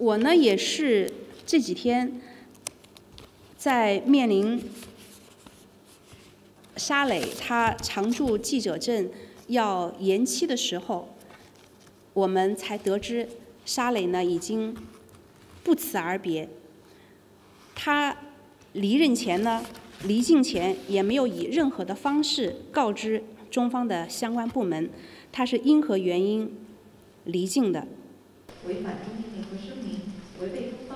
我呢也是这几天在面临沙磊他常驻记者证要延期的时候，我们才得知沙磊呢已经不辞而别。他离任前呢，离境前也没有以任何的方式告知中方的相关部门，他是因何原因离境的。违反中英联合声明，违背。